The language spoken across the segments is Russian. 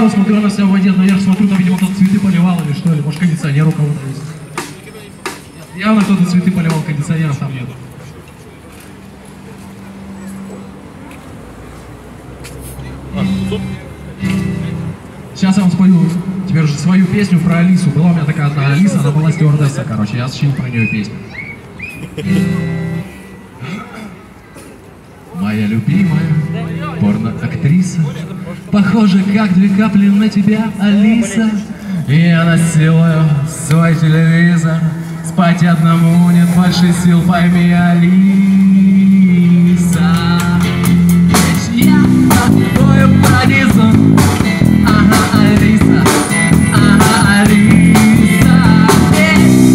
Вчера вот смотрю на себя в воде, наверх смотрю, там, видимо, кто-то цветы поливал или что ли. Может, кондиционер у кого-то есть. Явно кто-то цветы поливал, кондиционера там нету. Сейчас я вам спою теперь уже свою песню про Алису. Была у меня такая одна Алиса, она была стюардесса, короче. Я сочинил про нее песню. Моя любимая порно-актриса, похожа как две капли на тебя, Алиса. Я насилую свой телевизор, спать одному нет больше сил, пойми, Алиса. Я тобою пронизан, ага, Алиса, ага, Алиса.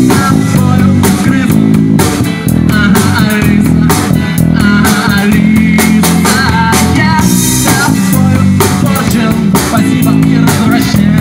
Я тобою покрыт, ага, Алиса, ага, Алиса. Я тобою порчен, спасибо, не развращен.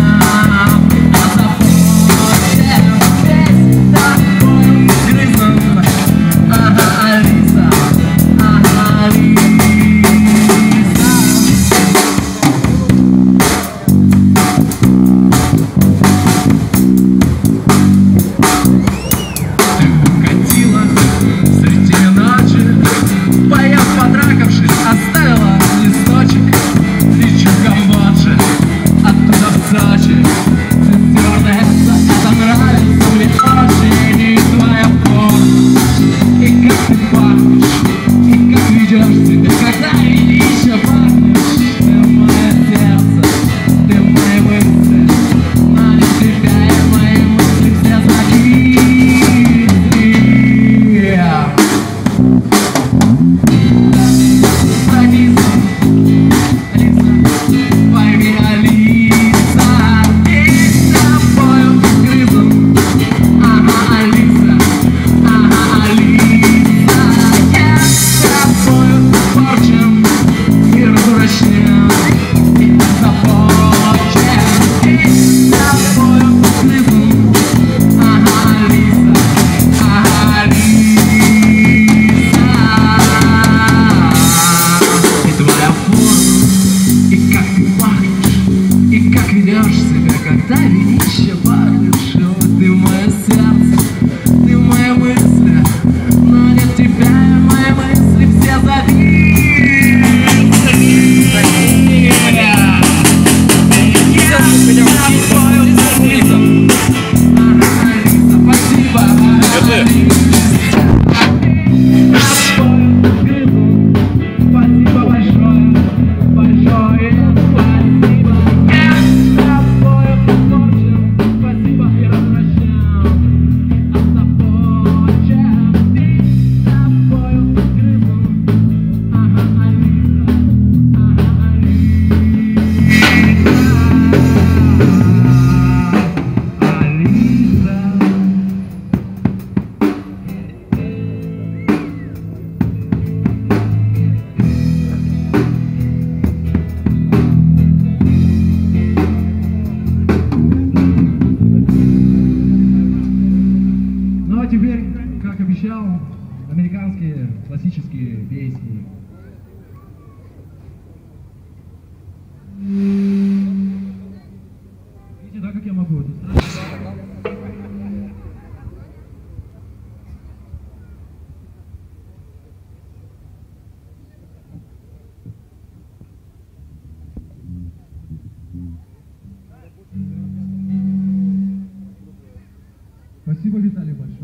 Спасибо, Виталий, большое.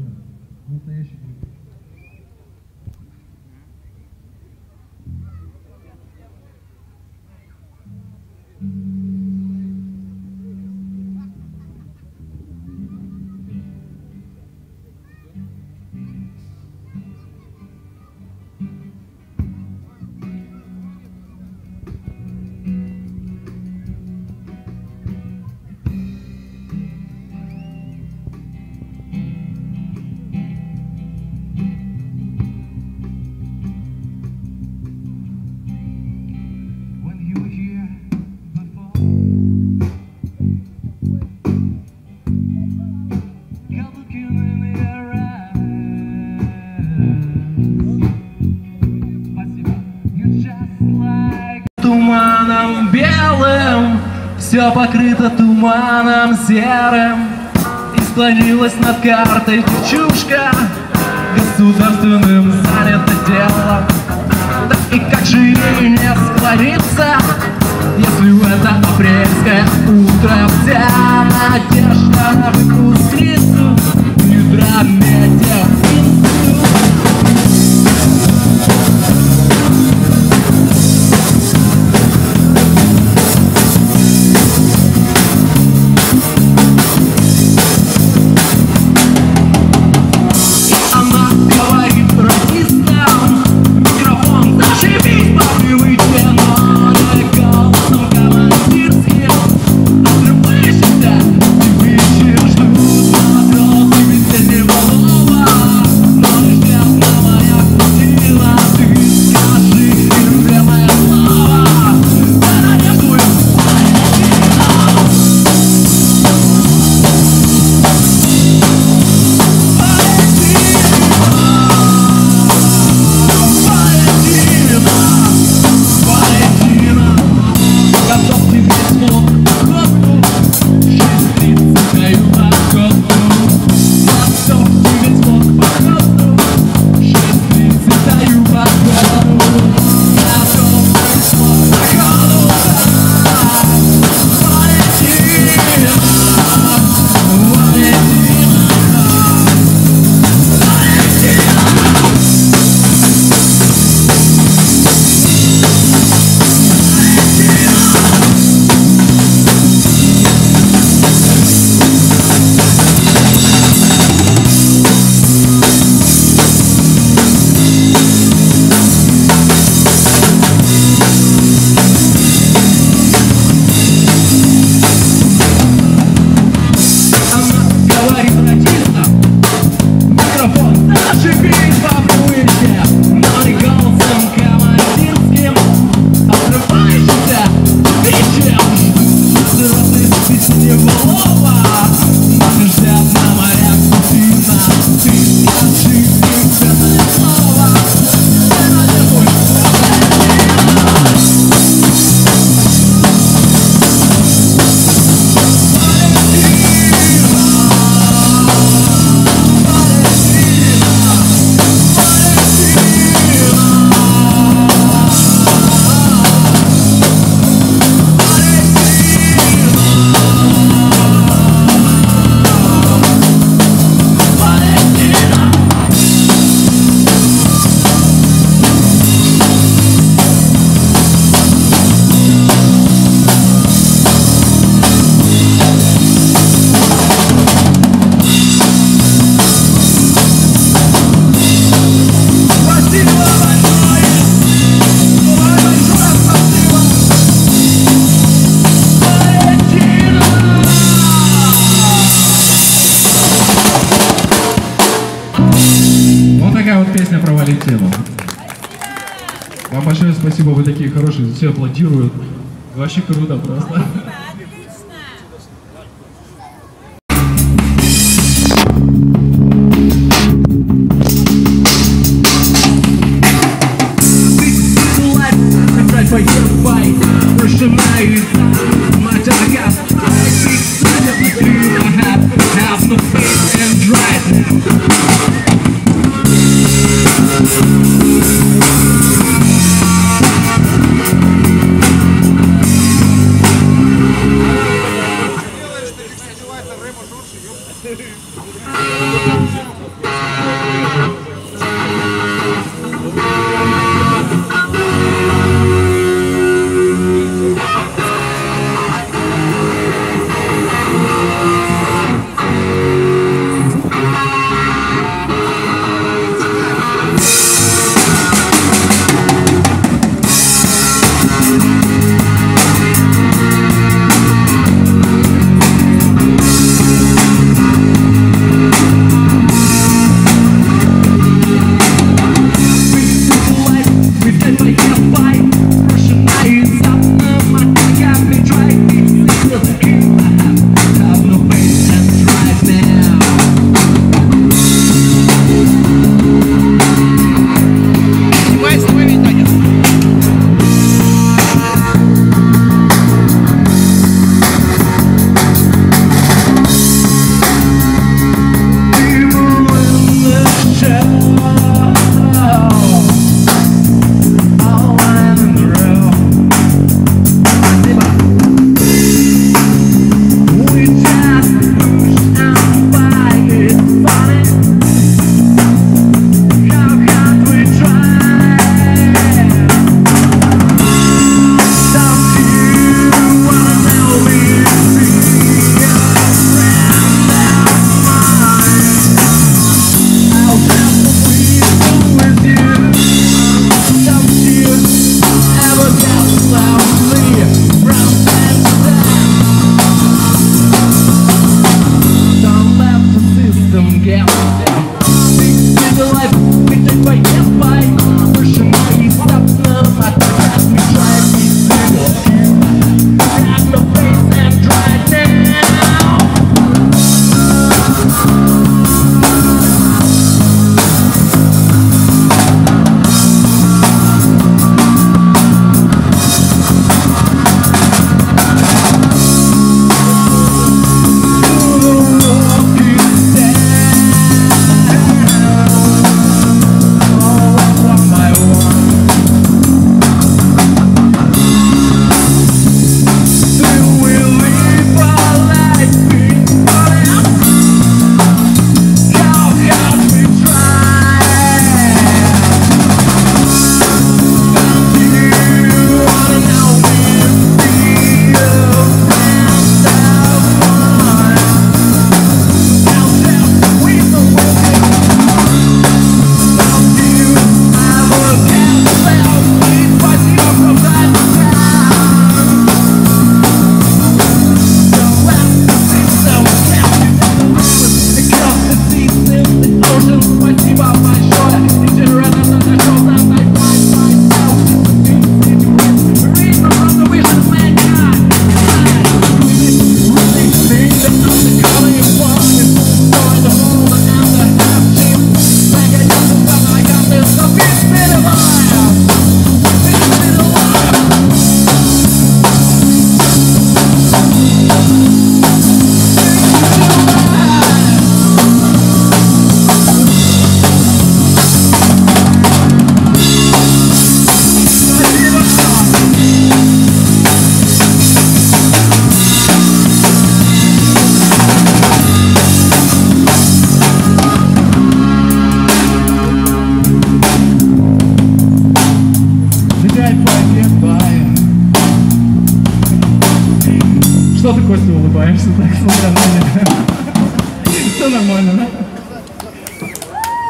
Настоящий день. Все покрыто туманом серым, и склонилась над картой кучушка, государственным занято делом. Да и как же ей не склониться, если в это апрельское утро вся надежда на выпускницу Недромедиа. Вам большое спасибо, вы такие хорошие, все аплодируют. Вообще круто просто.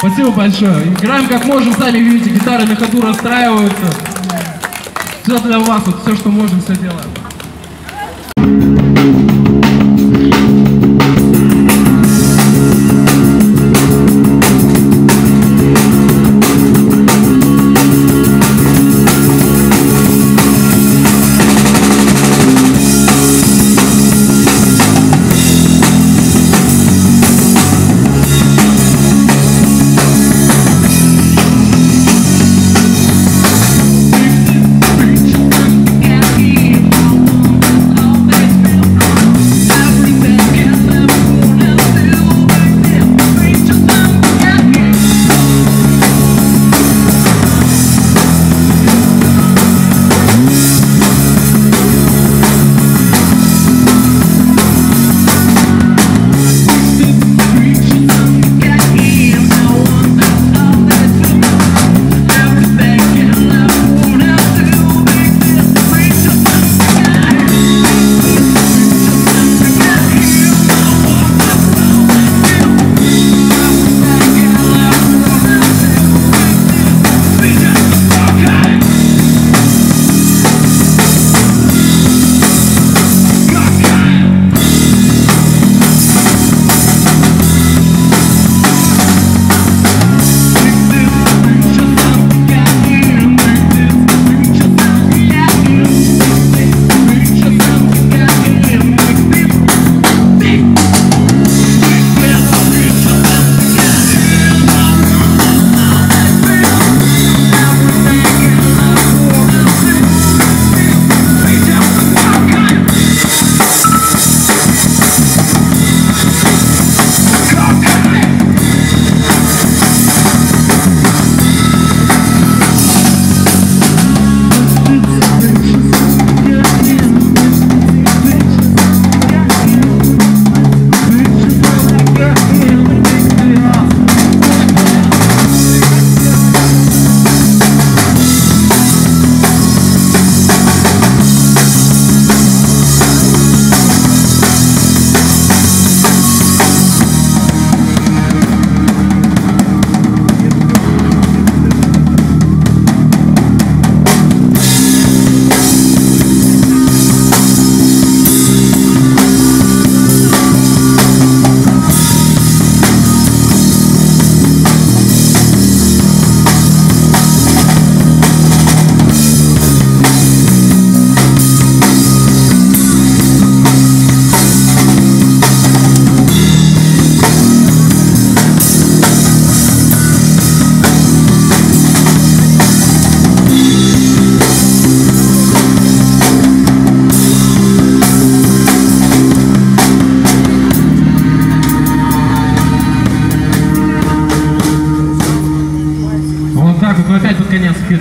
Спасибо большое. Играем как можем, сами видите, гитары на ходу расстраиваются. Все для вас, вот все, что можем, все делаем.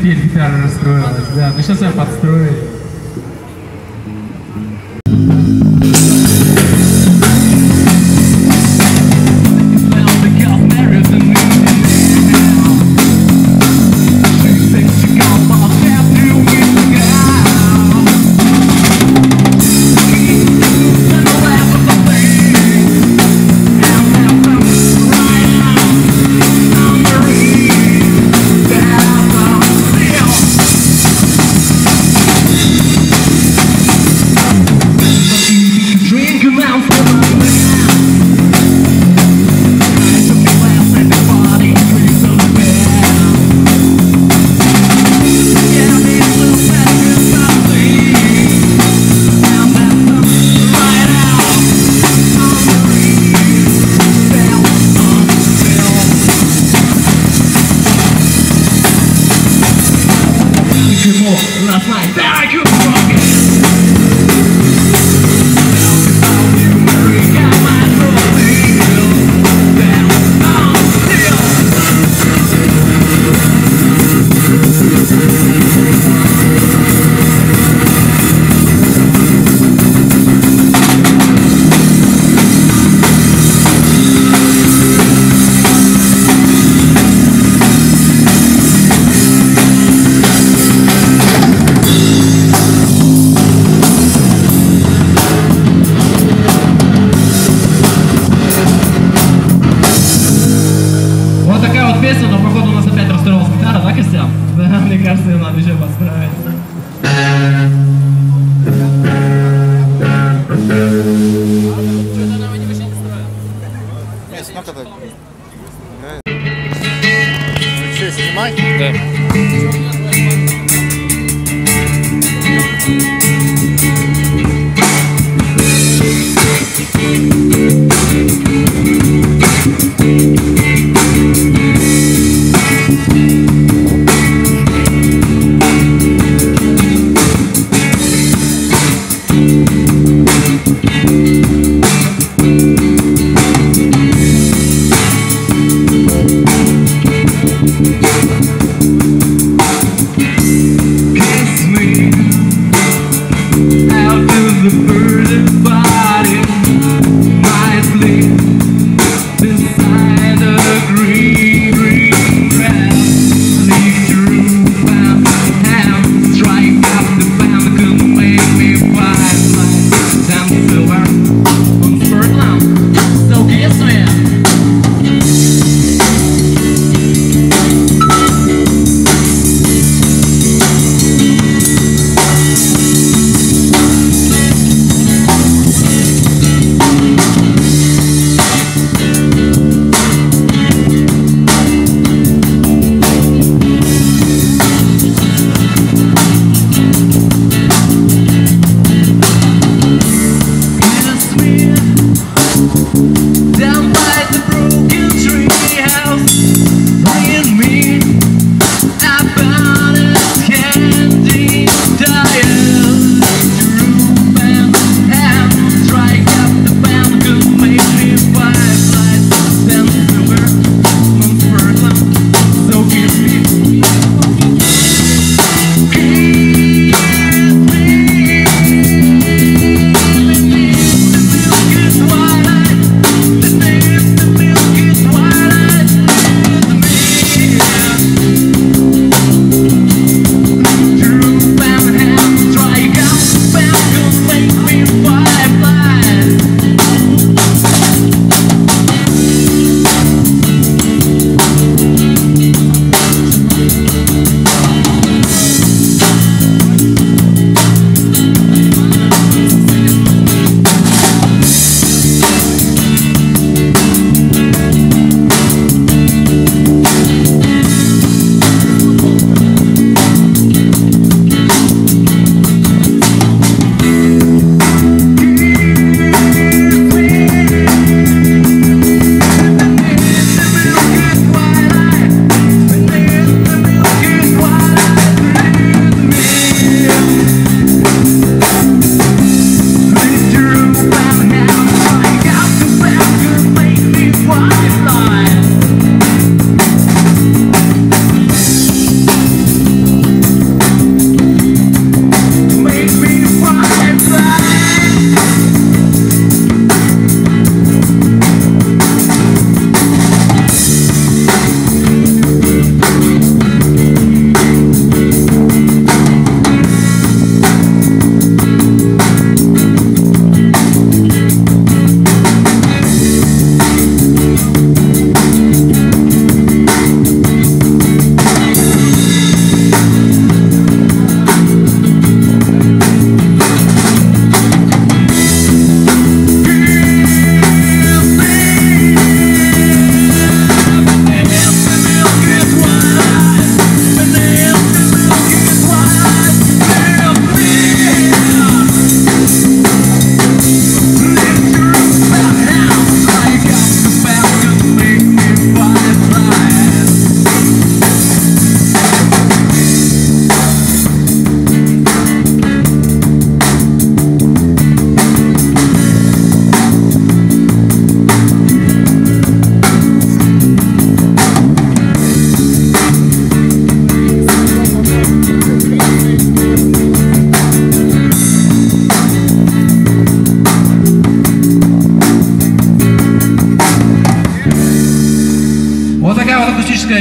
Гитара расстроилась, да, но сейчас я подстрою. песню, но походу у нас опять расстроилась гитара, да, Костя? Да, мне кажется, ее надо еще подстроить.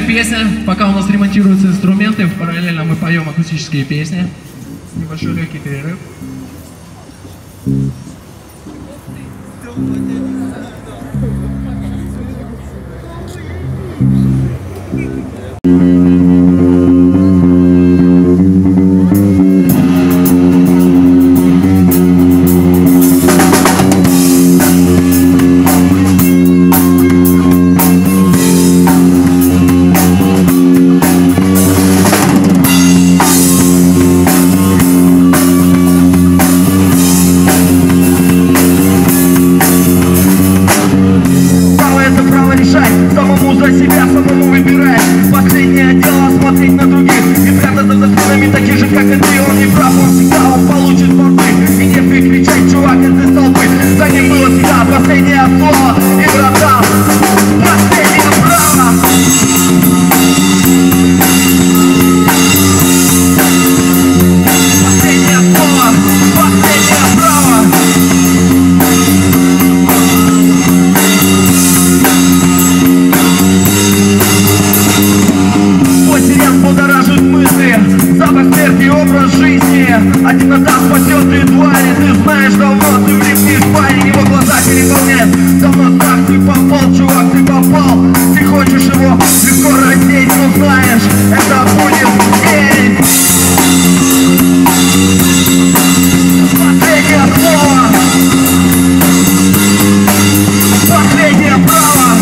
Песня. Пока у нас ремонтируются инструменты, параллельно мы поем акустические песни. Небольшой легкий перерыв. Одинота спасет едва ли, ты знаешь давно, ты влепнешь парень, его глаза переполнят. Давно так ты попал, чувак, ты попал, ты хочешь его легко раздеть, но знаешь, это будет день. Последнее слово, последнее право.